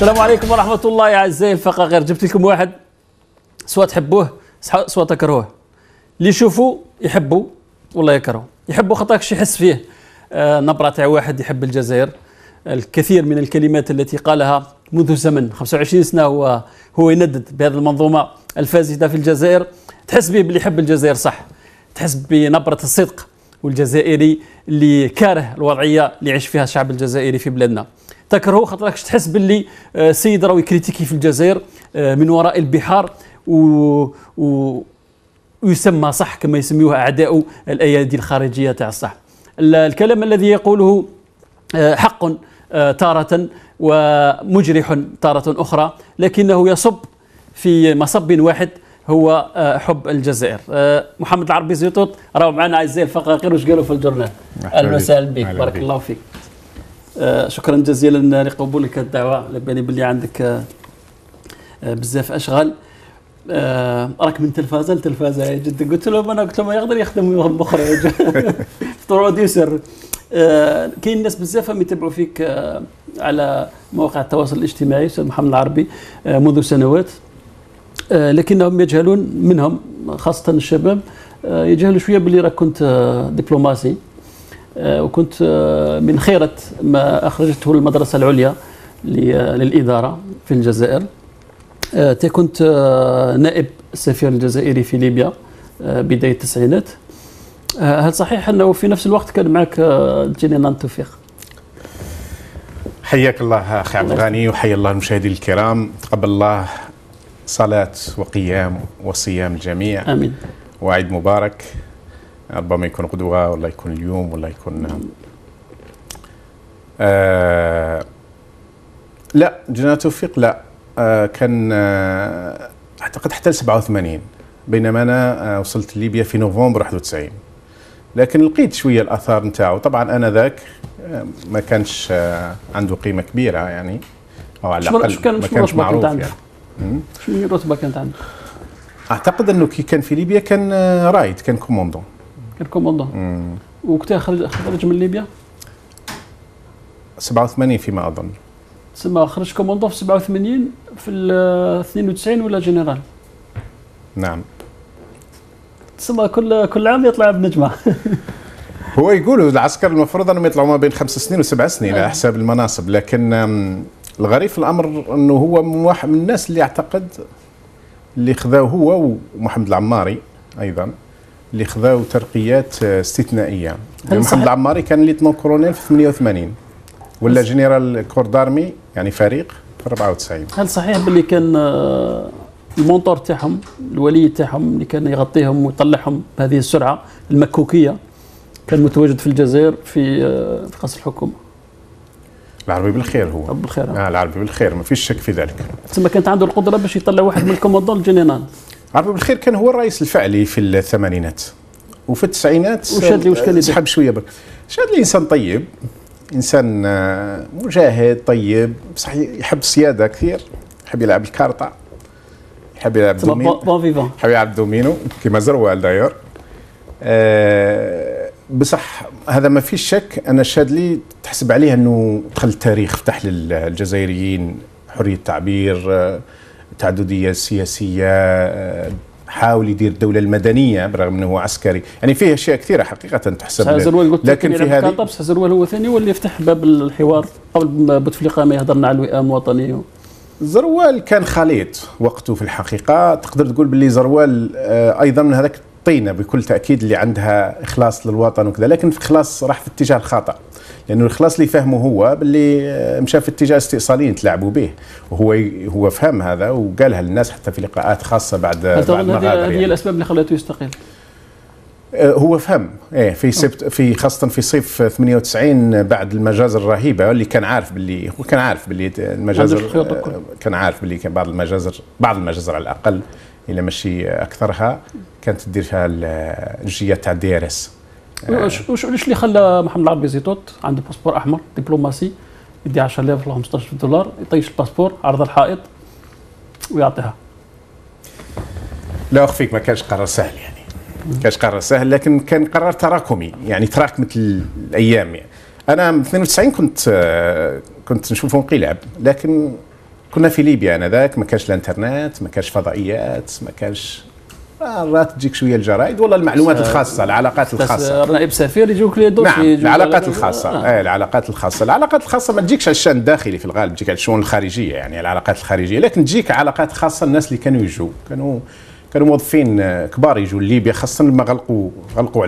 السلام عليكم ورحمة الله يا أعزائي الفقاقير. جبت لكم واحد سواء تحبوه سواء تكرهوه، اللي يشوفوا يحبوا والله يكرهوا، يحبوا خاطر شي يحس فيه نبرة تاع واحد يحب الجزائر. الكثير من الكلمات التي قالها منذ زمن 25 سنة هو يندد بهذه المنظومة الفاسدة في الجزائر. تحس به باللي يحب الجزائر صح، تحس بنبرة الصدق والجزائري اللي كاره الوضعية اللي يعيش فيها الشعب الجزائري في بلادنا. تكرهو خاطرك تحس باللي السيد راهو يكريتيكي في الجزائر من وراء البحار ويسمى صح كما يسميوها اعداء الايادي الخارجيه تاع الصح. الكلام الذي يقوله حق تارة ومجرح تارة اخرى، لكنه يصب في مصب واحد هو حب الجزائر. محمد العربي زيتوت راهو معنا اعزائي الفقاقير. واش قالوا في الجورنال؟ اهلا وسهلا بك، بارك الله فيك. شكرا جزيلا لقبولك الدعوه، على بالي بلي عندك بزاف اشغال. راك من تلفازه لتلفازه جد. قلت لهم انا قلت لهم يقدر يخدم مخرج بروديوسر. كاين ناس بزاف راهم يتبعوا فيك على مواقع التواصل الاجتماعي سيد محمد العربي منذ سنوات، لكنهم يجهلون، منهم خاصه الشباب يجهلوا شويه بلي راك كنت دبلوماسي، وكنت من خيرة ما أخرجته المدرسة العليا للإدارة في الجزائر. كنت نائب السفير الجزائري في ليبيا بداية التسعينات. هل صحيح أنه في نفس الوقت كان معك الجنرال توفيق؟ حياك الله أخي عبد الغني، وحيا الله المشاهدين الكرام. تقبل الله صلاة وقيام وصيام الجميع. آمين. وعيد مبارك، ربما يكون غدوة ولا يكون اليوم ولا يكون لا جنرال توفيق لا كان اعتقد حتى ل 87، بينما انا وصلت لليبيا في نوفمبر 91، لكن لقيت شويه الاثار نتاعو. طبعا انا ذاك ما كانش عنده قيمه كبيره يعني، او على الاقل ما كانش معروف يعني. شنو الرتبه كانت عندك؟ اعتقد انه كي كان في ليبيا كان رايد، كان كوموندون. كان كوموندون. وقتها خرج من ليبيا؟ 87 فيما اظن. تسمى خرج كوموندون في 87، في 92 ولا جنرال؟ نعم. تسمى كل عام يطلع بنجمه. هو يقولوا العسكر المفروض انهم يطلعوا ما بين 5 سنين و7 سنين على حساب المناصب، لكن الغريب في الامر انه هو واحد من الناس اللي اعتقد اللي خذاو هو ومحمد العماري ايضا، اللي خذاو ترقيات استثنائيه. محمد العماري كان ليتنون كولونيل في 88 ولا جنرال كور دارمي يعني فريق في 94. هل صحيح باللي كان المونطور تاعهم، الولي تاعهم اللي كان يغطيهم ويطلعهم بهذه السرعه المكوكيه، كان متواجد في الجزائر في قصر الحكومه؟ العربي بالخير، هو بالخير. العربي بالخير ما فيش شك في ذلك. تسمى كانت عنده القدره باش يطلع واحد من الكوموندون الجنرال. العربي بالخير كان هو الرئيس الفعلي في الثمانينات، وفي التسعينات وشادلي واش كان يسحب شويه برك. شادلي انسان طيب، انسان مجاهد طيب، بصح يحب السياده كثير، يحب يلعب الكارطه، يحب يلعب دومينو، يحب يلعب دومينو كيما زروال داير. بصح هذا ما فيش شك ان الشادلي تحسب عليه انه دخل التاريخ، فتح للجزائريين حريه التعبير، التعدديه السياسيه، حاول يدير الدوله المدنيه برغم انه هو عسكري، يعني فيه اشياء كثيره حقيقه تحسب. لكن في هذه بصح زروال هو ثاني هو اللي يفتح باب الحوار قبل بوتفليقة ما يهضرنا على الوئام الوطني. زروال كان خليط وقته في الحقيقه، تقدر تقول باللي زروال ايضا من هذاك طينة بكل تأكيد اللي عندها إخلاص للوطن وكذا، لكن الإخلاص راح في اتجاه الخاطئ، لأنه الإخلاص اللي فهمه هو باللي مشى في اتجاه استئصاليين تلعبوا به، وهو فهم هذا وقالها للناس حتى في لقاءات خاصة بعد المغادرة. هذه يعني هي الأسباب اللي خلته يستقيل. هو فهم في خاصة في صيف 98 بعد المجازر الرهيبة اللي كان عارف باللي المجازر، كان عارف باللي كان بعض المجازر على الأقل إلا ماشي أكثرها كانت تدير فيها الجهات تاع الدي ار اس. واش اللي خلى محمد العربي زيتوت عنده باسبور أحمر دبلوماسي يدي 10000 ولا 15000 دولار يطيش الباسبور عرض الحائط ويعطيها؟ لا أخفيك ما كانش قرار سهل يعني، ما كانش قرار سهل، لكن كان قرار تراكمي يعني، تراكمت الأيام يعني. أنا من 92 كنت نشوفه انقلاب، لكن كنا في ليبيا انذاك، ما كانش الانترنت، ما كانش فضائيات، ما كانش مرات تجيك شويه الجرائد ولا المعلومات الخاصه، العلاقات الخاصه. نائب سفير يجوك لي دور في العلاقات الخاصه. العلاقات الخاصه، العلاقات الخاصه ما تجيكش على الشان الداخلي في الغالب، تجيك على الشؤون الخارجيه، يعني العلاقات الخارجيه، لكن تجيك علاقات خاصه. الناس اللي كانوا يجوا كانوا موظفين كبار يجوا لليبيا، خاصه لما غلقوا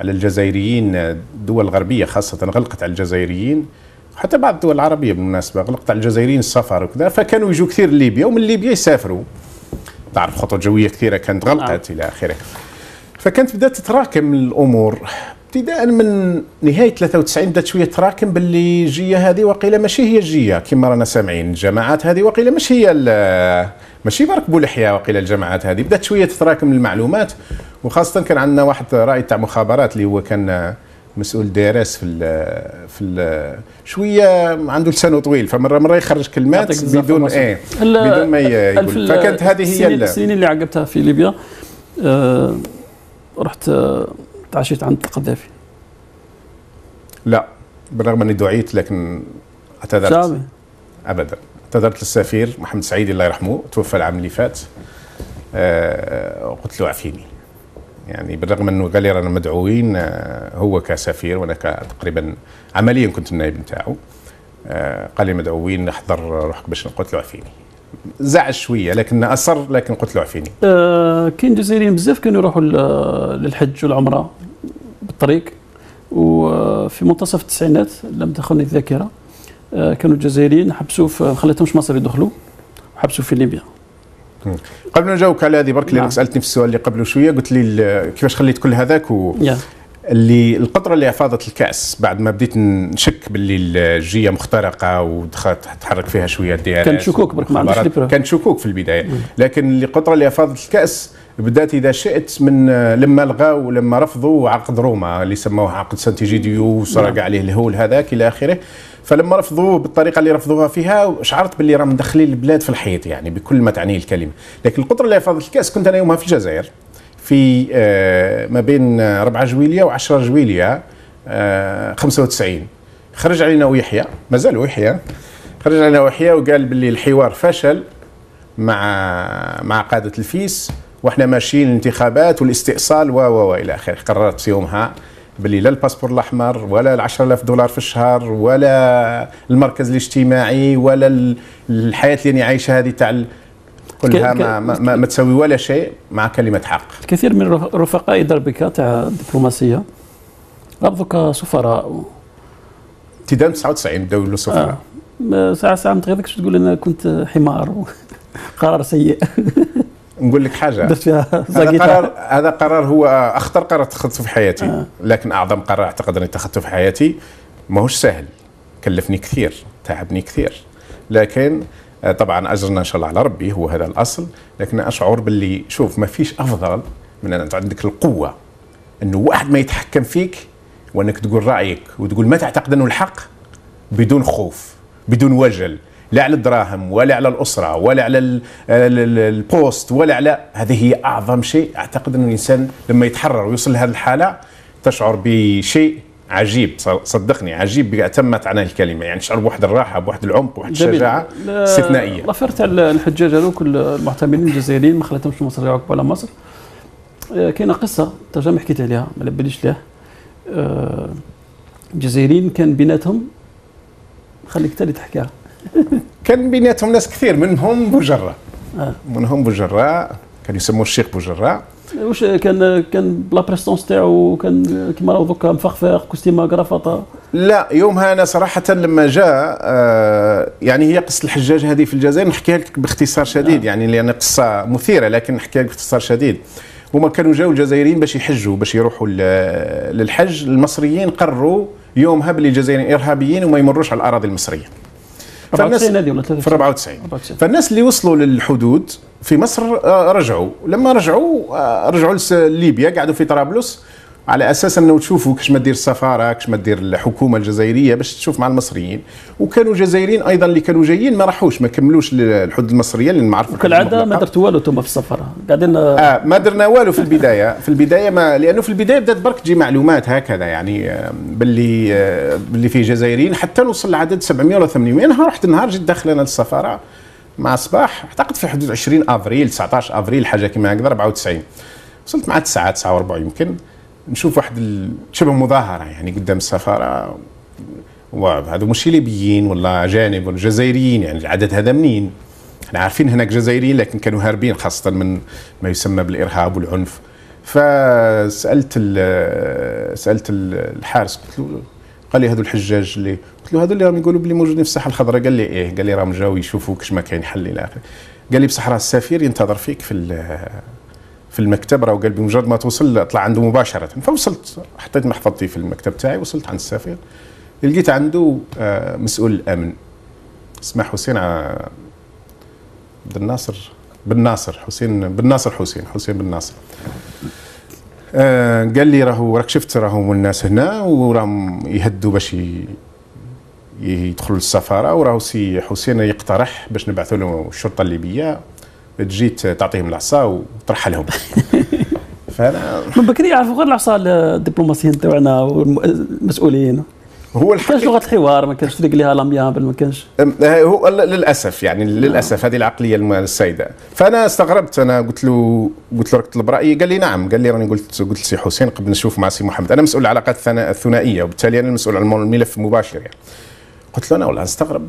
على الجزائريين. الدول الغربيه خاصه غلقت على الجزائريين، حتى بعض الدول العربيه بالمناسبه غلقت على الجزائريين السفر وكذا، فكانوا يجوا كثير لليبيا، ومن ليبيا يسافروا. تعرف خطوط جويه كثيره كانت غلقت الى اخره. فكانت بدات تتراكم الامور ابتداء من نهايه 93، بدات شويه تتراكم باللي الجيه هذه وقيله ماشي هي الجيه كما رانا سامعين، الجماعات هذه وقيله مش هي ماشي برك بولحيه، وقيله الجماعات هذه بدات شويه تتراكم المعلومات. وخاصه كان عندنا واحد رائد تاع مخابرات اللي هو كان مسؤول DRS في شويه عنده لسانه طويل، فمره يخرج كلمات بدون بدون ما يقول. فكانت هذه هي السنين اللي عقبتها في ليبيا. رحت تعشيت عند القذافي. لا، بالرغم اني دعيت لكن اعتذرت. شعبي. ابدا، اعتذرت للسفير محمد سعيدي الله يرحمه، توفى العام اللي فات. قلت له اعفيني، يعني بالرغم انه قال لي رانا مدعوين، هو كسفير وانا تقريبا عمليا كنت النائب نتاعو. قال لي مدعوين، نحضر روحك باش. قلت له اعفيني. زعل شويه لكن اصر، لكن قلت له اعفيني. كاين جزائريين بزاف كانوا يروحوا للحج والعمره بالطريق، وفي منتصف التسعينات لم تخني الذاكره كانوا الجزائريين حبسوا، ما خليتهمش مصر يدخلوا، حبسوا في ليبيا. قبل ما نجاوبك على هذه برك، لانك سالتني في السؤال اللي قبله شويه، قلت لي كيفاش خليت كل هذاك اللي القطره اللي فاضت الكاس بعد ما بديت نشك باللي الجيه مخترقه ودخلت تحرك فيها شويه الديارات. كان شكوك برك، ما عنديش خبره، كان شكوك في البدايه. لكن القطره اللي فاضت الكاس بدات اذا شئت من لما لغاو ولما رفضوا عقد روما اللي سموه عقد سانت إيجيديو، وسرق عليه الهول هذاك الى اخره. فلما رفضوه بالطريقه اللي رفضوها فيها شعرت باللي راهم مدخلين البلاد في الحيط، يعني بكل ما تعنيه الكلمه. لكن القطر اللي فاضت الكاس كنت انا يومها في الجزائر، في ما بين 4 جويليه و10 جويليه 95. خرج علينا ويحيى، مازال ويحيى، خرج علينا ويحيى وقال باللي الحوار فشل مع قاده الفيس، واحنا ماشيين الانتخابات والاستئصال و الى اخره. قررت في يومها بلي لا الباسبور الاحمر ولا $10,000 في الشهر ولا المركز الاجتماعي ولا الحياه اللي انا عايشها هذه تاع كلها ما تسوي ولا شيء مع كلمه حق. الكثير من رفقائي دربك تاع الدبلوماسيه رفضوك سفراء ابتداء 99، بداو يولوا سفراء. ساعه ما تغيظكش تقول انا كنت حمار قرار سيء. نقول لك حاجه، هذا قرار هو اخطر قرار اتخذته في حياتي. لكن اعظم قرار اعتقد اني اتخذته في حياتي. ماهوش سهل، كلفني كثير، تعبني كثير، لكن طبعا اجرنا ان شاء الله على ربي، هو هذا الاصل. لكن اشعر باللي شوف، ما فيش افضل من ان عندك القوه انه واحد ما يتحكم فيك، وانك تقول رايك وتقول ما تعتقد انه الحق، بدون خوف، بدون وجل، لا على الدراهم ولا على الأسرة ولا على البوست ولا على. هذه هي أعظم شيء. أعتقد أن الإنسان لما يتحرر ويوصل لهذه الحالة تشعر بشيء عجيب، صدقني عجيب بأتمت عنها الكلمة، يعني تشعر بواحد الراحة، بواحد العمق، بواحد الشجاعة استثنائية. لافرت على الحجاج هذوك المعتملين الجزائريين ما خلاتهمش مصر يعقبوا على مصر. كاينة قصة أنت جا ما حكيت عليها، ما باليش لها. الجزائريين كان بيناتهم، خليك أنت اللي تحكيها. كان بيناتهم ناس كثير، منهم بوجراء. منهم بوجراء، كان يسموه الشيخ بوجراء. واش كان لا بريستونس تاعو، كان كيما راهو دوكا مفخفاق، كوستيما كرافطه. لا يومها انا صراحه لما جاء يعني هي قصه الحجاج هذه في الجزائر نحكيها لك باختصار شديد، يعني لان قصه مثيره لكن نحكيها لك باختصار شديد. هما كانوا جاوا الجزائريين باش يحجوا، باش يروحوا للحج. المصريين قرروا يومها بلي الجزائريين ارهابيين وما يمروش على الاراضي المصريه. في 94 فالناس اللي وصلوا للحدود في مصر رجعوا. لما رجعوا لليبيا، قعدوا في طرابلس على اساس انه تشوفوا كاش ما دير السفاره، كاش ما دير الحكومه الجزائريه باش تشوف مع المصريين. وكانوا جزائريين ايضا اللي كانوا جايين ما راحوش، ما كملوش الحدود المصريه لان ما عرفوا كالعاده ما درتوا والو انتم في السفاره قاعدين. ما درنا والو في البدايه، ما لانه في البدايه بدات برك تجي معلومات هكذا يعني باللي فيه جزائريين حتى نوصل لعدد 700 ولا 800. رحت نهار جيت داخل انا للسفاره مع الصباح، اعتقد في حدود 20 افريل 19 افريل حاجه كيما هكذا 94، وصلت مع 9 و4 يمكن، نشوف واحد شبه مظاهره يعني قدام السفاره، وهذو مش ليبيين ولا اجانب ولا جزائريين، يعني العدد هذا منين؟ احنا عارفين هناك جزائريين لكن كانوا هاربين خاصه من ما يسمى بالارهاب والعنف. فسالت الحارس قلت له، قال لي هذو الحجاج اللي، قلت له هذو اللي راهم يقولوا بلي موجودين في الساحه الخضراء، قال لي ايه، قال لي راهم جاوا يشوفوا كش ما كاين حل الى اخره، قال لي بصح راه السفير ينتظر فيك في المكتب، راه قال بمجرد ما توصل اطلع عنده مباشره. فوصلت حطيت محفظتي في المكتب تاعي، وصلت عند السفير لقيت عنده مسؤول الامن اسمه حسين حسين بن ناصر. قال لي راك شفت راهم الناس هنا وراهم يهدوا باش يدخلوا للسفاره، وراه سي حسين يقترح باش نبعثوا لهم الشرطه الليبيه تجي تعطيهم العصا وطرح لهم. فانا من بكري يعرفوا غير العصا الدبلوماسيين تاعنا والمسؤولين. هو الحق كاش لغه الحوار، ما كانش تليق لها لاميان، ما كانش هو للاسف يعني للاسف هذه العقليه السيده. فانا استغربت، انا قلت له راك تطلب رايي؟ قال لي نعم، قال لي راني قلت لسي حسين قبل نشوف مع سي محمد، انا مسؤول العلاقات الثنائيه وبالتالي انا المسؤول عن الملف المباشر يعني. قلت له انا والله نستغرب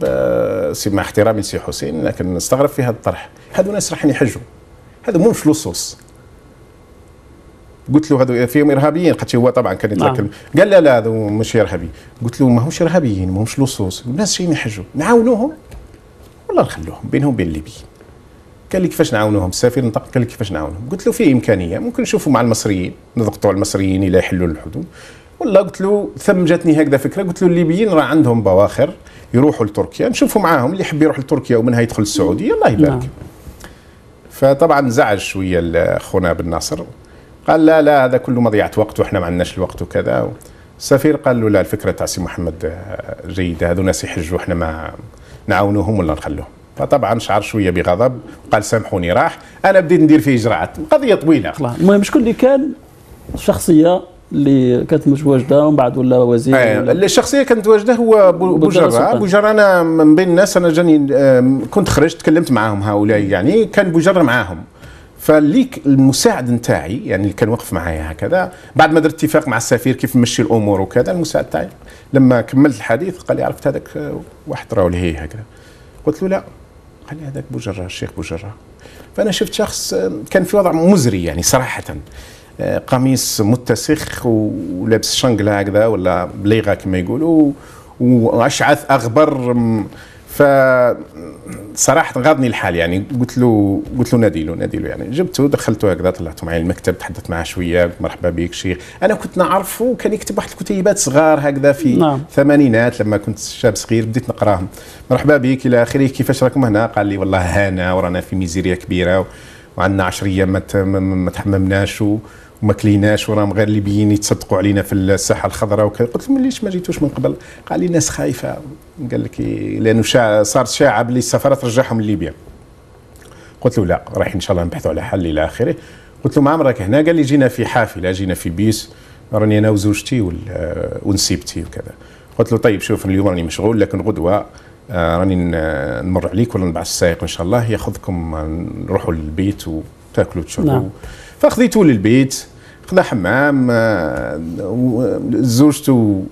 مع احترامي لسي حسين لكن نستغرب في هذا الطرح، هذو ناس راحين يحجوا، هذو مش لصوص. قلت له هذو فيهم ارهابيين، خاطر هو طبعا كان يتكلم. قال لا لا هذو مش ارهابيين. قلت له ماهوش ارهابيين، ماهمش لصوص، الناس جايين يحجوا، نعاونوهم ولا نخلوهم بينهم وبين الليبيين. قال لي كيفاش نعاونوهم؟ السفير نطق قال لي كيفاش نعاونوهم؟ قلت له فيه امكانيه ممكن نشوفوا مع المصريين، نضغطوا على المصريين الى يحلوا الحدود. والله قلت له ثم جاتني هكذا فكره، قلت له الليبيين راه عندهم بواخر يروحوا لتركيا، نشوفوا معاهم اللي يحب يروح لتركيا ومنها يدخل السعوديه الله يبارك. فطبعا زعج شويه خونا بن ناصر، قال لا لا هذا كله مضيعة وقت واحنا ما عندناش الوقت وكذا. السفير قال له لا الفكره تاع سي محمد جيده، هذو ناس يحجوا احنا ما نعاونوهم ولا نخلوهم. فطبعا شعر شويه بغضب وقال سامحوني راح. انا بديت ندير فيه اجراءات، قضيه طويله. المهم شكون اللي كان الشخصيه اللي كانت متواجده ومن بعد ولا وزير؟ الشخصيه كانت متواجده هو بوجراء. انا من بين الناس انا جاني كنت خرجت تكلمت معاهم هؤلاء يعني، كان بوجراء معاهم. فليك المساعد نتاعي يعني اللي كان واقف معايا هكذا بعد ما درت اتفاق مع السفير كيف نمشي الامور وكذا، المساعد تاعي لما كملت الحديث قال لي عرفت هذاك واحد راهو اللي هي هكذا؟ قلت له لا، قال لي هذاك بوجراء الشيخ بوجراء. فانا شفت شخص كان في وضع مزري يعني صراحه، قميص متسخ ولابس شنقله هكذا ولا بليغه كما يقولوا واشعث اغبر. فصراحه غاضني الحال يعني، قلت له ناديله يعني، جبته دخلته هكذا طلعته معي المكتب، تحدثت معه شويه، مرحبا بك شيخ. انا كنت نعرفه كان يكتب واحد الكتيبات صغار هكذا في الثمانينات لما كنت شاب صغير بديت نقراهم. مرحبا بك الى اخره، كيفاش راكم هنا؟ قال لي والله هانا ورانا في ميزيريا كبيره وعندنا 10 ايام ما تحممناش وما كليناش وراهم غير الليبيين يتصدقوا علينا في الساحه الخضراء وكذا. قلت لهم ليش ما جيتوش من قبل؟ قال لي الناس خايفه، قال لك لانه صار شاعه باللي السفاره ترجعهم لليبيا. قلت له لا رايحين ان شاء الله نبحثوا على حل الى اخره. قلت له ما عمرك هنا؟ قال لي جينا في حافله، جينا في بيس، راني انا وزوجتي ونسيبتي وكذا. قلت له طيب شوف اليوم راني مشغول لكن غدوه راني نمر عليك ولا نبعث السائق ان شاء الله ياخذكم نروحوا للبيت وتاكلوا وتشربوا. فخذيته للبيت، خذا حمام، زوجته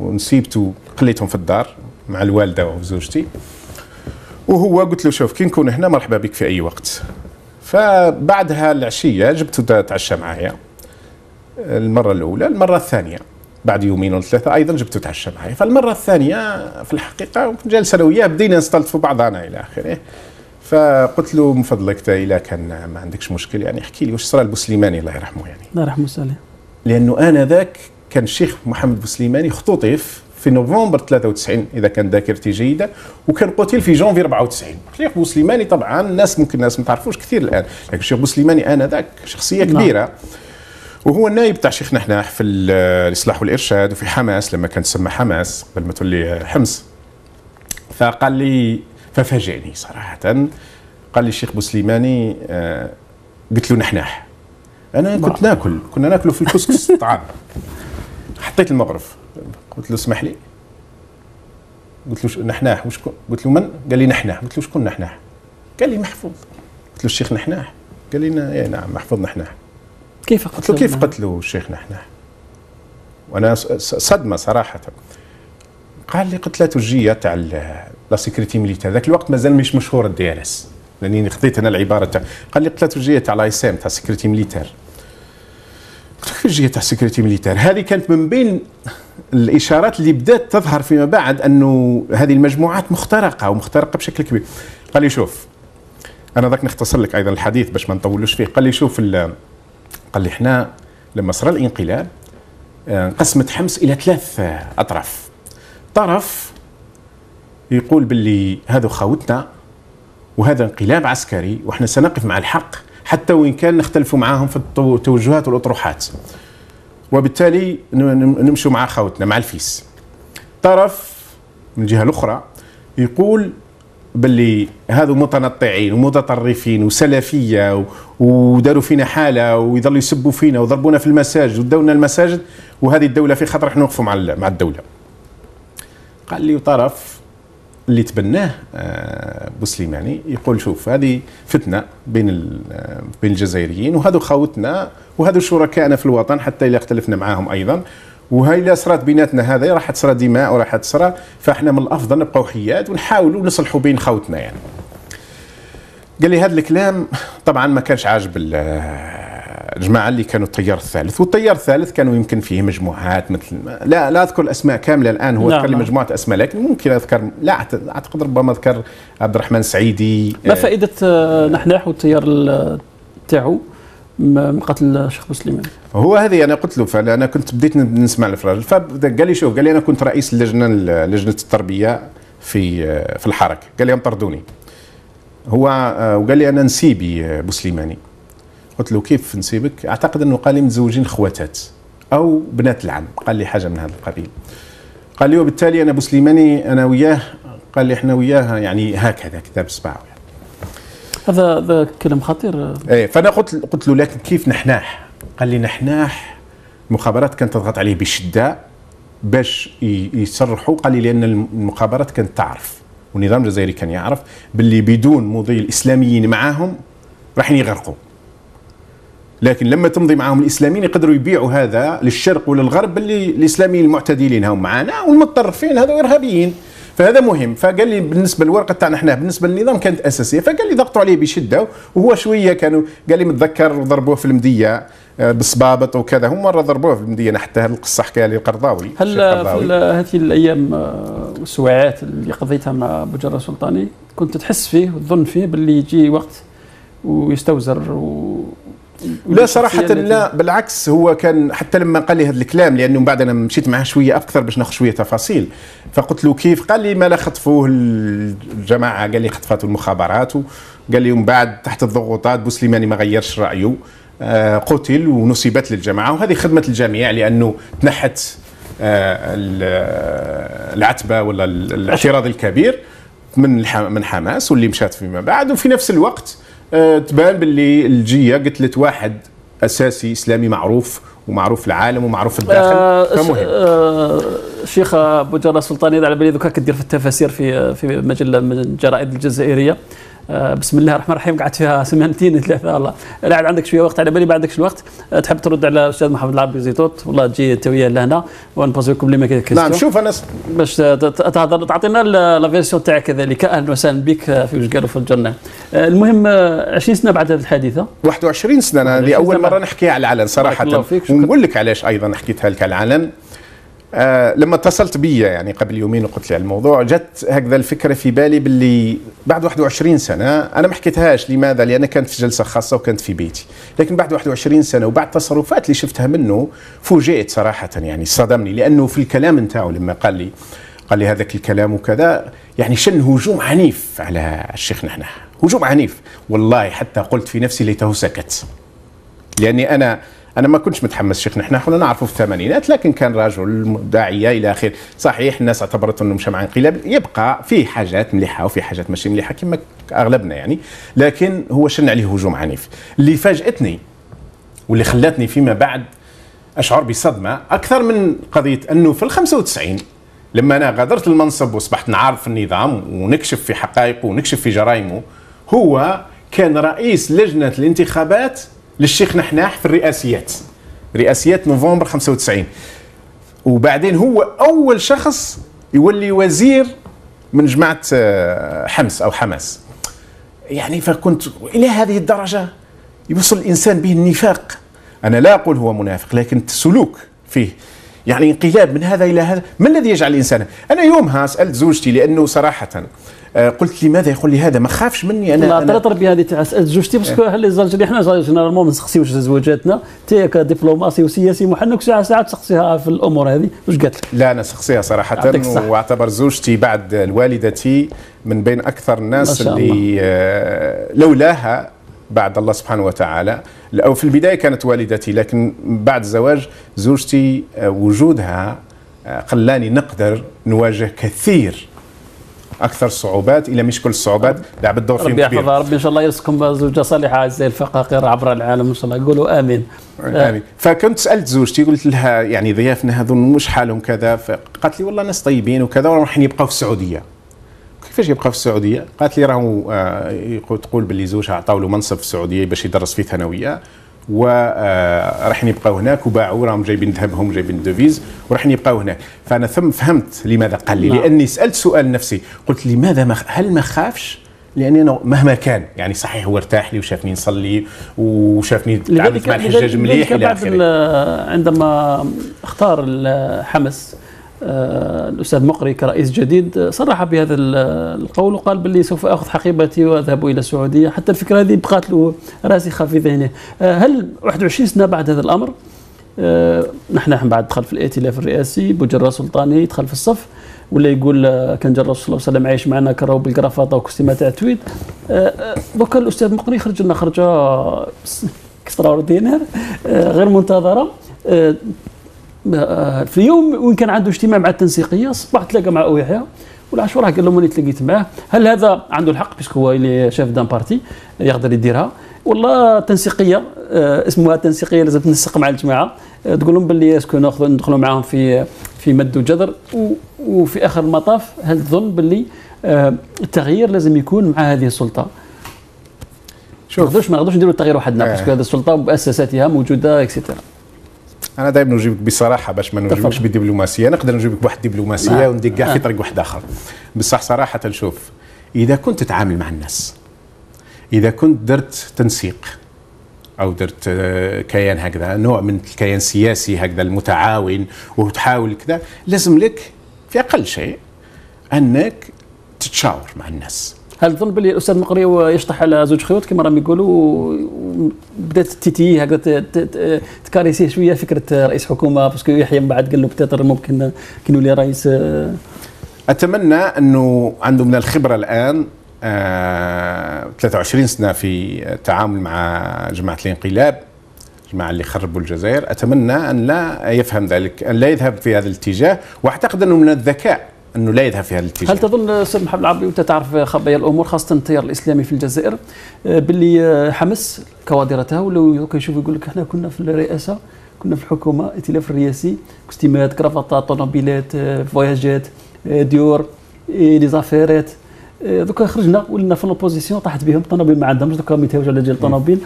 ونسيبته خليتهم في الدار مع الوالده وزوجتي، وهو قلت له شوف كي نكون هنا مرحبا بك في اي وقت. فبعدها العشيه جبته تعشى معايا المره الاولى، المره الثانيه بعد يومين وثلاثه ايضا جبته تعشى معايا. فالمره الثانيه في الحقيقه كنت جالس انا وياه بدينا نستلطفوا بعضنا الى اخره. فقلت له من فضلك إلا كان ما عندكش مشكل يعني احكي لي واش صرا البوسليماني الله يرحمه يعني. الله يرحمه ويسليه. لانه انا ذاك كان الشيخ محمد بوسليماني اختطف في نوفمبر 93 اذا كان ذاكرتي جيده، وكان قتل في جونفير 94. الشيخ بوسليماني طبعا الناس ممكن الناس ما تعرفوش كثير الان، لكن الشيخ بوسليماني انا ذاك شخصيه كبيره وهو النائب تاع الشيخ نحناح في الإصلاح والإرشاد وفي حماس لما كانت تسمى حماس قبل ما تولي حمص. فقال لي، ففاجئني صراحة، قال لي الشيخ بوسليماني، قلت له نحناح. أنا كنت ناكل، كنا ناكله في الكسكس طعام. حطيت المغرف، قلت له اسمح لي، قلت له نحناح وشكون؟ قلت له من؟ قال لي نحناح. قلت له شكون نحناح؟ قال لي محفوظ. قلت له الشيخ نحناح؟ قال لي نعم محفوظ نحناح. كيف قتلوا؟ قلت له كيف قتلوا الشيخ نحناح؟ وأنا صدمة صراحة. قال لي قتلته الجية تاع لا سيكريتي ميليتير، ذاك الوقت مازال مش مشهور الدي ال اس، لاني خذيت انا العباره تاع، قال لي قتلته الجية تاع لا سام تاع سيكريتي ميليتير. قلت له كيف الجية تاع سيكريتي ميليتير؟ هذه كانت من بين الاشارات اللي بدات تظهر فيما بعد انه هذه المجموعات مخترقه ومخترقه بشكل كبير. قال لي شوف، انا ذاك نختصر لك ايضا الحديث باش ما نطولوش فيه. قال لي شوف، قال لي احنا لما صرا الانقلاب انقسمت حمص الى ثلاث اطراف. طرف يقول باللي هذو خاوتنا وهذا انقلاب عسكري واحنا سنقف مع الحق حتى وان كان نختلفوا معاهم في التوجهات والاطروحات، وبالتالي نمشوا مع خاوتنا مع الفيس. طرف من الجهه الاخرى يقول باللي هذو متنطعين ومتطرفين وسلفيه وداروا فينا حاله ويظلوا يسبوا فينا وضربونا في المساجد ودونا المساجد وهذه الدوله في خطر، احنا نوقفوا مع الدوله. قال لي طرف اللي تبناه بوسليماني يقول شوف، هذه فتنه بين الجزائريين وهذو خاوتنا وهذو شركائنا في الوطن حتى الا اختلفنا معاهم ايضا، وهي الا صرات بيناتنا هذا راح تصرى دماء وراح تصرى، فاحنا من الافضل نبقاو حياد ونحاولوا نصلحوا بين خاوتنا يعني. قال لي هذا الكلام طبعا ما كانش عاجب الجماعه اللي كانوا التيار الثالث، والتيار الثالث كانوا يمكن فيه مجموعات مثل لا اذكر اسماء كامله الان، هو ذكر لي مجموعه اسماء لكن ممكن اذكر، لا اعتقد ربما ذكر عبد الرحمن السعيدي. ما فائده نحناح والتيار تاعو مقتل الشيخ بوسليماني؟ هو هذه انا قلت له، فانا كنت بديت نسمع الفراج. فقال لي شوف، قال لي انا كنت رئيس لجنه التربيه في الحركه، قال لي طردوني هو، وقال لي انا نسيبي بوسليماني. قلت له كيف نسيبك؟ اعتقد انه قال لي متزوجين خواتات او بنات العم، قال لي حاجه من هذا القبيل. قال لي وبالتالي انا بوسليماني انا وياه، قال لي احنا وياه يعني هكذا كتاب سبعه. هذا كلام خطير. ايه، فانا قلت له لكن كيف نحناح؟ قال لي نحناح المخابرات كانت تضغط عليه بشده باش يصرحوا، قال لي لان المخابرات كانت تعرف والنظام الجزائري كان يعرف باللي بدون مضي الاسلاميين معاهم راح يغرقوا، لكن لما تمضي معاهم الاسلاميين يقدروا يبيعوا هذا للشرق وللغرب باللي الاسلاميين المعتدلين هم معانا والمتطرفين هذو ارهابيين، فهذا مهم. فقال لي بالنسبه للورقه تاعنا احنا بالنسبه للنظام كانت اساسيه، فقال لي ضغطوا عليه بشده وهو شويه كانوا، قال لي متذكر ضربوه في المديه بالصبابط وكذا، هم مره ضربوه في المديه حتى القصه حكاها لي القرضاوي. هل في هذه الايام والسواعات اللي قضيتها مع بوجراء سلطاني كنت تحس فيه وتظن فيه باللي يجي وقت ويستوزر لا صراحة لا، بالعكس هو كان حتى لما قال لي هذا الكلام، لأنه من بعد أنا مشيت معاه شوية أكثر باش ناخذ شوية تفاصيل، فقلت له كيف؟ قال لي ما لا خطفوه الجماعة، قال لي خطفته المخابرات، قال لي ومن بعد تحت الضغوطات بوسليماني ما غيرش رأيه، قتل ونسبت للجماعة وهذه خدمة الجميع لأنه تنحت العتبة ولا الاعتراض الكبير من حماس واللي مشات فيما بعد، وفي نفس الوقت تبان باللي الجية قتلت واحد أساسي إسلامي معروف ومعروف العالم ومعروف الداخل. فمهم الشيخ بوجراء سلطاني، على بالي دوكا كدير في التفاسير في مجلة من الجرائد الجزائرية، بسم الله الرحمن الرحيم، قعدت فيها سمانتين ثلاثة والله. لا عاد عندك شوية وقت، على بالي ما عندكش الوقت، تحب ترد على الأستاذ محمد العربي زيتوت؟ والله تجي تويا لهنا ونبوزي لكم لي كيسيون. نعم شوف أنا باش تهضر تعطينا لا فيرسيون تاعك كذلك. أهلا وسهلا بك في واش قالوا في الجنة. المهم 20 سنة بعد هذه الحادثة، 21 سنة أنا لأول مرة نحكيها على العلن صراحة، ونقول لك علاش أيضا حكيتها لك على العلن. لما اتصلت بي يعني قبل يومين وقلت لي على الموضوع، جت هكذا الفكره في بالي باللي بعد 21 سنه انا ما حكيتهاش. لماذا؟ لان كانت في جلسه خاصه وكانت في بيتي، لكن بعد 21 سنه وبعد التصرفات اللي شفتها منه فوجئت صراحه، يعني صدمني، لانه في الكلام نتاعو لما قال لي هذاك الكلام وكذا، يعني شن هجوم عنيف على الشيخ نحناح، هجوم عنيف والله. حتى قلت في نفسي ليته سكت، لاني انا انا ما كنتش متحمس الشيخ نحناح ولا نعرفه في الثمانينات، لكن كان رجل داعيه الى اخره. صحيح الناس اعتبرت انه مشى مع انقلاب، يبقى فيه حاجات مليحه وفي حاجات ماشي مليحه كما اغلبنا يعني، لكن هو شن عليه هجوم عنيف. اللي فاجاتني واللي خلاتني فيما بعد اشعر بصدمه اكثر من قضيه انه في ال 95 لما انا غادرت المنصب واصبحت نعارض في النظام ونكشف في حقائقه ونكشف في جرائمه، هو كان رئيس لجنه الانتخابات للشيخ نحناح في الرئاسيات، رئاسيات نوفمبر 95، وبعدين هو اول شخص يولي وزير من جماعه حمص او حماس يعني. فكنت الى هذه الدرجه يوصل الانسان به النفاق. انا لا اقول هو منافق، لكن السلوك فيه يعني انقلاب من هذا الى هذا. ما الذي يجعل الانسان؟ انا يومها سالت زوجتي، لانه صراحه قلت لي ماذا يقول لي هذا، ما خافش مني انا. لا ترى بهذه تاع سالت زوجتي باسكو اللي حنا جينيرالمون ما نسقسيوش زوجاتنا، انت كدبلوماسي وسياسي محنك ساعات تسقسيها في الامور هذه، واش قالت لك؟ لا انا سقسيها صراحه، واعتبر زوجتي بعد والدتي من بين اكثر الناس اللي لولاها بعد الله سبحانه وتعالى، أو في البداية كانت والدتي، لكن بعد الزواج زوجتي وجودها خلاني نقدر نواجه كثير أكثر الصعوبات، إلى مش كل الصعوبات لعبت دور فيهم كبير. ربي يحفظها، ربي إن شاء الله يرزقكم زوجة صالحة زي الفقاقير عبر العالم إن شاء الله، قولوا آمين آمين. فكنت سألت زوجتي قلت لها يعني ضيافنا هذون مش حالهم كذا، فقالت لي والله ناس طيبين وكذا وراح يبقوا في السعودية. كيفاش يبقى في السعوديه؟ قالت لي راهو تقول باللي زوجها عطاو له منصب في السعوديه باش يدرس فيه ثانويه، وراح يبقاو هناك وباعوا، راهم جايبين ذهبهم جايبين الدوفيز وراح يبقاو هناك. فانا ثم فهمت لماذا قال لي، لاني سالت سؤال نفسي قلت لماذا هل ما خافش؟ لاني انا مهما كان يعني صحيح هو ارتاح لي وشافني نصلي وشافني تعاملت مع الحجاج مليح الى اخره. عندما اختار حمص الأستاذ مقري كرئيس جديد صرح بهذا القول وقال باللي سوف أخذ حقيبتي وأذهب إلى السعودية، حتى الفكرة هذه بقات له راسخة في ذهنه. هل 21 سنة بعد هذا الأمر نحن بعد دخل في الائتلاف الرئاسي، بوجراء سلطاني يدخل في الصف ولا يقول كان الجرار صلى الله عليه وسلم عايش معنا كراو بالكرافطة وكستيمة تاع تويد، وكان الأستاذ مقري خرج لنا خرجة اكستراوردينير غير منتظرة. في يوم وين كان عنده اجتماع مع التنسيقيه، الصباح تلاقى مع ويحيى والعشوره قال لهم اني تلاقيت معاه. هل هذا عنده الحق باسكو هو اللي شاف دان بارتي يقدر يديرها؟ والله تنسيقيه اسمها تنسيقيه، لازم تنسق مع الجماعه، تقول لهم باللي اسكو ناخذ ندخلوا معاهم في مد وجذر، وفي اخر المطاف هل تظن باللي التغيير لازم يكون مع هذه السلطه؟ شوف ما نقدروش نديروا التغيير وحدنا باسكو هذه السلطه ومؤسساتها موجوده اكسترا. أنا دائما نجيبك بصراحة باش ما نجيبكش بالدبلوماسية، نقدر نجيبك بواحد الدبلوماسية ونديك كاع في طريق واحد آخر. بصح صراحة نشوف إذا كنت تتعامل مع الناس، إذا كنت درت تنسيق أو درت كيان هكذا نوع من الكيان السياسي هكذا المتعاون وتحاول كذا، لازم لك في أقل شيء أنك تتشاور مع الناس. هل تظن بلي الاستاذ مقري يشطح على زوج خيوط كما راهم يقولوا، بدات تيتي هكذا تكاريسيه شويه فكره رئيس حكومه باسكو يحيى من بعد قال له بتاتر ممكن يولي رئيس؟ اتمنى انه عنده من الخبره الان 23 سنه في التعامل مع جماعه الانقلاب، الجماعه اللي خربوا الجزائر، اتمنى ان لا يفهم ذلك، ان لا يذهب في هذا الاتجاه، واعتقد انه من الذكاء انه لا يذهب في هذا الاتجاه. هل تظن السيد محمد العربي وانت تعرف خبايا الامور خاصه التيار الاسلامي في الجزائر باللي حمس كوادرته ولا كيشوف يقول لك احنا كنا في الرئاسه، كنا في الحكومه، الائتلاف الرئاسي، كستيمات، كرافطات، طونوبيلات، فواياجات، ديور، ليزافيرات، دوكا خرجنا ولنا في لوبوزيسيون طاحت بهم، الطونوبيل ما عندهمش دوكا ميتهاوج على جال الطونوبيل.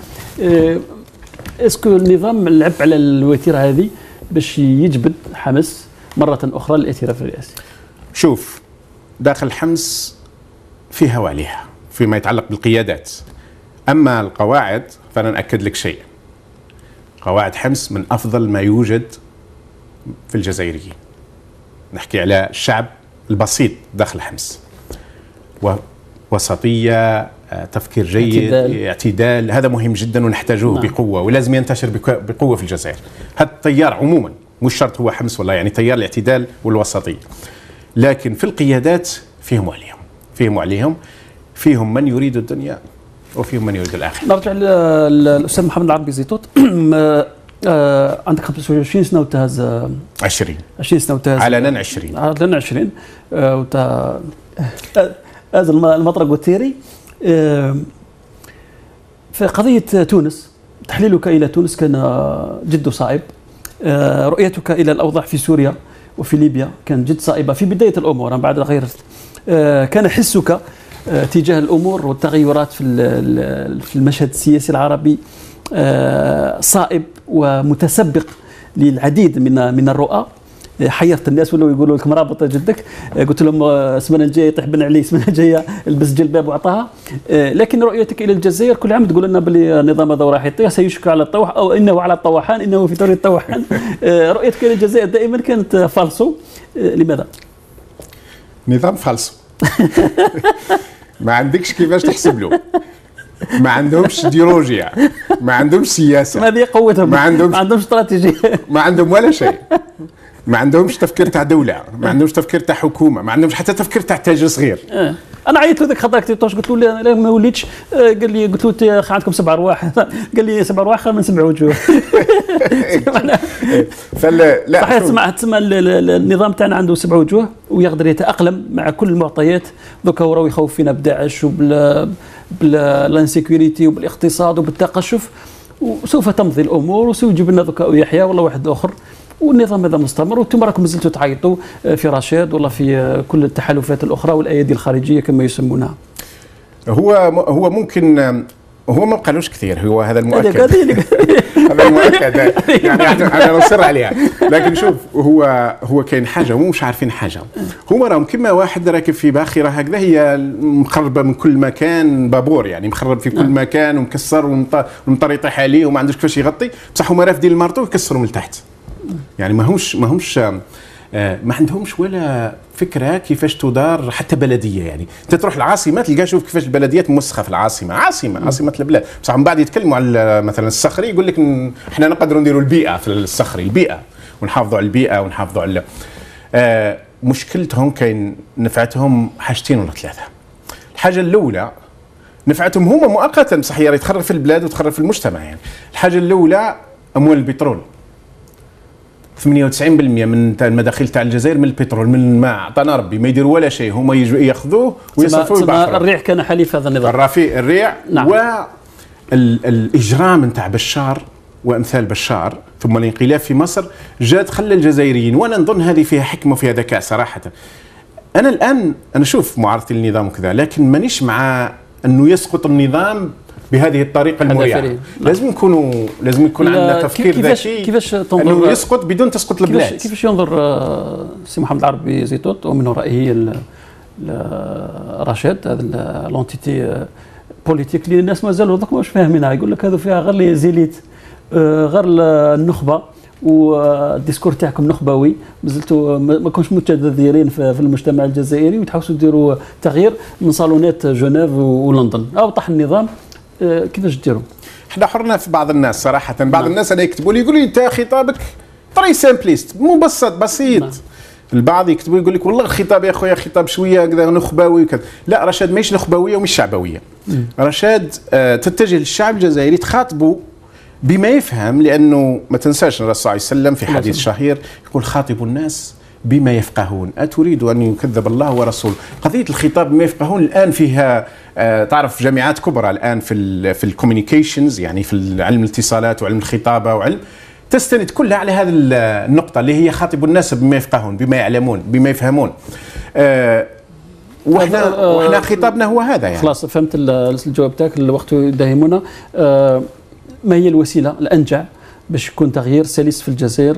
اسكو النظام لعب على الوتيره هذه باش يجبد حمس مره اخرى للائتلاف الرئاسي؟ شوف داخل حمص فيها وعليها فيما يتعلق بالقيادات، أما القواعد فأنا نأكد لك شيء، قواعد حمص من أفضل ما يوجد في الجزائريين، نحكي على الشعب البسيط داخل حمص، وسطية، تفكير جيد، اعتدال، هذا مهم جدا ونحتاجه بقوة ولازم ينتشر بقوة في الجزائر، هذا التيار عموما مش شرط هو حمص والله، يعني تيار الاعتدال والوسطية. لكن في القيادات فيهم وعليهم، فيهم من يريد الدنيا وفيهم من يريد الآخرة. نرجع للأستاذ محمد العربي زيتوت عندك 25 سنه وتهز 20 سنه وتهز علنا 20 وتا هذا المطرق والثيري في قضيه تونس. تحليلك الى تونس كان جد صعب، رؤيتك الى الاوضاع في سوريا وفي ليبيا كانت جد صعبه في بدايه الامور، من بعد غيرت. كان حسك تجاه الامور والتغيرات في المشهد السياسي العربي صائب ومتسبق للعديد من الرؤى. حيرت الناس ولاو يقولوا لك مرابط جدك، قلت لهم السمانه الجايه يطيح بن علي، السمانه الجايه البس جلباب وعطاها. لكن رؤيتك الى الجزائر كل عام تقول لنا باللي النظام هذا راح يطيح، سيشكى على الطوح او انه على الطوحان، انه في دوري الطوحان. رؤيتك الى الجزائر دائما كانت فالصو، لماذا؟ نظام فالصو. ما عندكش كيفاش تحسب له، ما عندهمش ديروجيا، ما عندهمش سياسه، هذه قوتهم، ما عندهمش استراتيجيه، ما عندهم ولا شيء، ما عندهمش تفكير تاع دوله، ما عندهمش تفكير تاع حكومه، ما عندهمش حتى تفكير تاع تاجر صغير. انا عيطت له ذاك خطرك قلت له لا ما وليتش، قال لي قلت له يا اخي عندكم سبع ارواح، قال لي سبع ارواح خير من سبع وجوه. لا صحيح، سمعت تسمى النظام تاعنا عنده سبع وجوه ويقدر يتاقلم مع كل المعطيات. دوكا وراو يخوف فينا بداعش بالانسيكوريتي وبالاقتصاد وبالتقشف، وسوف تمضي الامور وسوف يجيب لنا دوكا ويحيى والله واحد اخر، والنظام هذا مستمر. وانتم راكم مازلتوا تعيطوا في رشاد ولا في كل التحالفات الاخرى والايادي الخارجيه كما يسمونها. هو ممكن هو ما قالوش كثير، هو هذا المؤكد. هذا المؤكد يعني انا نصر عليها. لكن شوف هو كاين حاجه هم مش عارفين حاجه، هما راهم كما واحد راكب في باخره هكذا، هي مخربه من كل مكان، بابور يعني مخرب في كل مكان ومكسر والمطر يطيح عليه وما عندوش كيفاش يغطي، بصح هما رافدين المارطو يكسروا من تحت. يعني ما عندهمش ولا فكره كيفاش تدار حتى بلديه. يعني انت تروح العاصمه تلقى شوف كيفاش البلديات موسخه في العاصمه، عاصمه البلاد، بصح من بعد يتكلموا على مثلا الصخري يقول لك احنا نقدروا نديروا البيئه في الصخري، البيئه ونحافظوا على البيئه ونحافظوا على مشكلتهم. كاين نفعتهم حاجتين ولا ثلاثه. الحاجه الاولى نفعتهم هما مؤقتا، بصح هي تخرب في البلاد وتخرب في المجتمع. يعني الحاجه الاولى اموال البترول، 98% من المداخيل تاع الجزائر من البترول، من ما عطانا ربي، ما يديروا ولا شيء، هما ياخذوه ويصرفوه البحر. الريع كان حليف هذا النظام، الرفيع الريع. نعم. والاجرام نتاع بشار وامثال بشار ثم الانقلاب في مصر جات خلى الجزائريين، وانا نظن هذه فيها حكمه وفيها ذكاء صراحه. انا الان انا شوف معارضتي للنظام وكذا، لكن مانيش مع انه يسقط النظام بهذه الطريقه المريحه. لازم يكون عندنا تفكير ذكي كيفاش انه يسقط بدون تسقط البلاد. كيفاش ينظر السي محمد العربي زيتوت ومن ورائه رشاد، هذا لونتيتي بوليتيك اللي الناس مازالوا دوك ماش فاهمينها، يقول لك هذو فيها غير لي زيليت، غير النخبه، والديسكور تاعكم نخبوي، مازلتوا ما كنتش متجذرين في المجتمع الجزائري، وتحاولوا ديروا تغيير من صالونات جنيف ولندن او طاح النظام. كيفاش ديروا؟ احنا حرنا في بعض الناس صراحة، بعض الناس انا يكتبوا لي يقولوا لي انت خطابك طري سامبليست، مبسط بسيط. البعض يكتبوا يقول لك والله الخطاب يا خويا خطاب شوية كذا نخبوي وكذا. لا، رشاد ماهيش نخبوية ومش شعبوية. رشاد تتجه للشعب الجزائري، تخاطبه بما يفهم، لأنه ما تنساش الرسول صلى الله عليه وسلم في حديث شهير يقول خاطبوا الناس بما يفقهون، أتريد أن يكذب الله ورسوله؟ قضية الخطاب بما يفقهون الآن فيها تعرف جامعات كبرى الآن في الكوميونيكيشنز، يعني في علم الاتصالات وعلم الخطابة وعلم، تستند كلها على هذه النقطة اللي هي خاطب الناس بما يفقهون، بما يعلمون، بما يفهمون. وإحنا خطابنا هو هذا. يعني خلاص فهمت الجواب تاعك، الوقت يداهمنا. ما هي الوسيلة الأنجع باش يكون تغيير سلس في الجزائر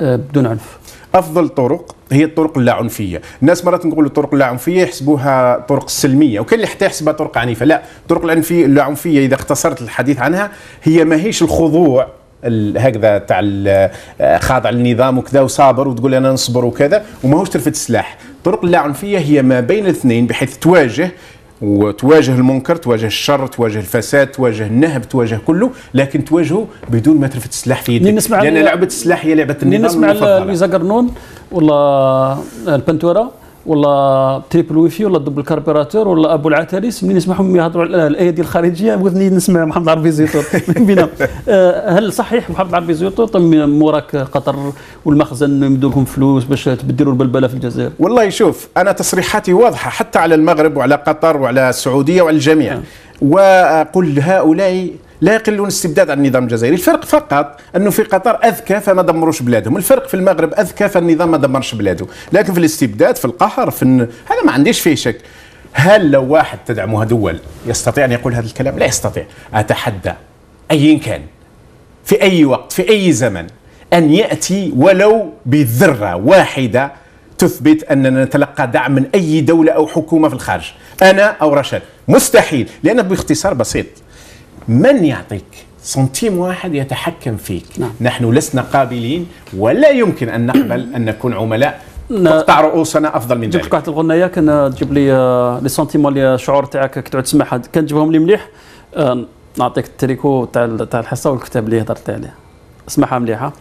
بدون عنف؟ افضل طرق هي الطرق اللاعنفيه. الناس مرات نقولوا الطرق اللاعنفيه يحسبوها طرق سلميه، وكاين اللي حتى يحسبها طرق عنيفه. لا، الطرق اللاعنفيه اذا اختصرت الحديث عنها هي ماهيش الخضوع هكذا تاع خاضع للنظام وكذا وصابر وتقول انا نصبر وكذا، وماهوش ترفد السلاح. الطرق اللاعنفيه هي ما بين الاثنين، بحيث تواجه المنكر، تواجه الشر، تواجه الفساد، تواجه النهب، تواجه كله، لكن تواجهه بدون ما تلفت السلاح في يدك، لأن لعبة السلاح هي لعبة النظام المفضلة. نسمع لويزا كرنون ولا البنتورة ولا تريبل ويفي ولا دبل كاربيراتور ولا ابو العتاريس، منين نسمعهم يهضروا على الايادي الخارجيه وذني نسمع محمد العربي زيتوت بينا. هل صحيح محمد العربي زيتوت موراك قطر والمخزن يمدوا لكم فلوس باش تديروا البلبله في الجزائر؟ والله شوف، انا تصريحاتي واضحه حتى على المغرب وعلى قطر وعلى السعوديه وعلى الجميع واقول هؤلاء لا يقلون استبداد عن النظام الجزائري. الفرق فقط أنه في قطر أذكى فما دمروش بلادهم، الفرق في المغرب أذكى فالنظام ما دمرش بلاده، لكن في الاستبداد في القهر هذا ما عنديش فيه شك. هل لو واحد تدعمها دول يستطيع أن يقول هذا الكلام؟ لا يستطيع. أتحدى أي كان في أي وقت في أي زمن أن يأتي ولو بذرة واحدة تثبت أننا نتلقى دعم من أي دولة أو حكومة في الخارج، أنا أو رشاد، مستحيل. لأنه باختصار بسيط، من يعطيك سنتيم واحد يتحكم فيك. نحن لسنا قابلين ولا يمكن أن نقبل أن نكون عملاء تقطع رؤوسنا أفضل من ذلك. جبت قاعدة الغنية كان تجيب لي لي سنتيم اللي الشعور تاعك كتعود تسمع حد كان تجيبهم لي مليح. نعطيك التريكو تاع الحصة والكتاب اللي هضرت عليه، اسمعها مليحة.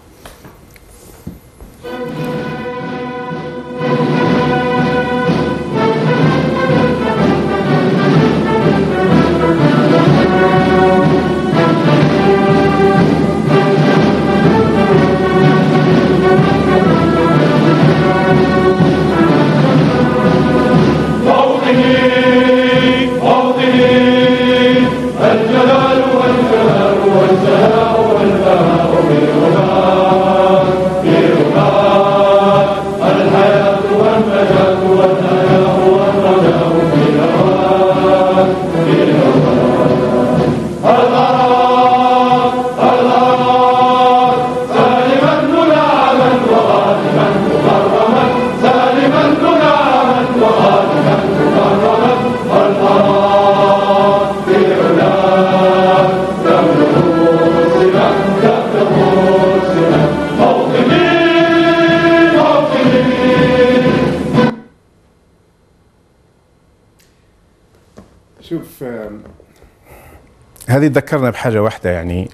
هذه تذكرنا بحاجة واحدة، يعني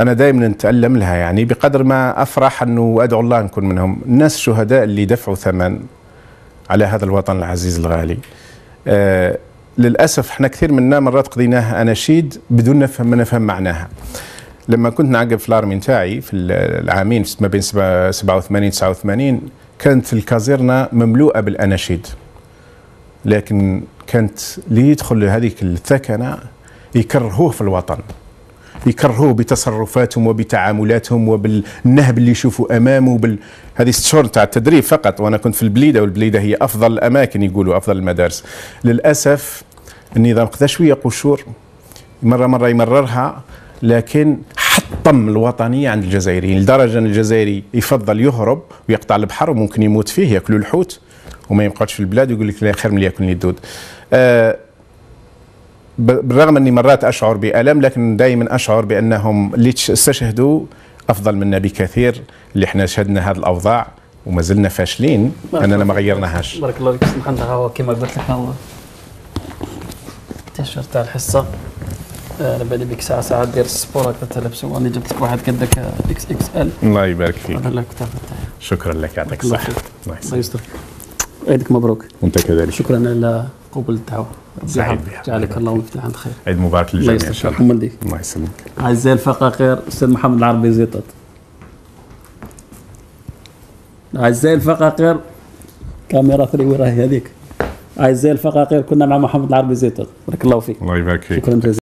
أنا دائما نتألم لها، يعني بقدر ما أفرح أنه أدعو الله نكون منهم، الناس الشهداء اللي دفعوا ثمن على هذا الوطن العزيز الغالي. للأسف احنا كثير منا مرات قضيناها أناشيد بدون ما نفهم معناها. لما كنت نعقب في الأرمي نتاعي في العامين ما بين 87 89 كانت الكازيرنا مملوءة بالأناشيد، لكن كانت اللي يدخل لهذيك الثكنة يكرهوه في الوطن، يكرهوه بتصرفاتهم وبتعاملاتهم وبالنهب اللي يشوفوا امامه. هذه 6 شهور تاع التدريب فقط، وانا كنت في البليده، والبليده هي افضل الاماكن يقولوا افضل المدارس. للاسف النظام قدا شويه قشور مره يمررها، لكن حطم الوطنيه عند الجزائريين لدرجه ان الجزائري يفضل يهرب ويقطع البحر وممكن يموت فيه، ياكلوا الحوت وما يبقاش في البلاد، ويقول لك لا خير من ياكلني الدود. بالرغم أني مرات أشعر بألم، لكن دائما أشعر بأنهم اللي استشهدوا أفضل منا بكثير، اللي احنا شهدنا هذه الأوضاع وما زلنا فاشلين أننا ما غيرناهاش. بارك الله فيك. سبحان الله، هو كما قلت لك هو التشهير تاع الحصة. أنا بالي بك ساعة ساعة دير السبور هكا تلبسو، وأنا جبت واحد كذاك إكس إكس إل. الله يبارك فيك. شكرا لك، يعطيك الصحة. الله يسترك. عيدك مبروك. وأنت كذلك. شكرا على قبول الدعوة. سعيد بها. جعلك الله ويفتح عند خير. عيد مبارك للجميع ان شاء الله. الله يسلمك. اعزائي الفقاقير، استاذ محمد العربي زيتوت. اعزائي الفقاقير، كاميرا ثري وين راهي هذيك؟ اعزائي الفقاقير، كنا مع محمد العربي زيتوت، بارك الله فيك. الله يبارك فيك. شكرا جزيلا.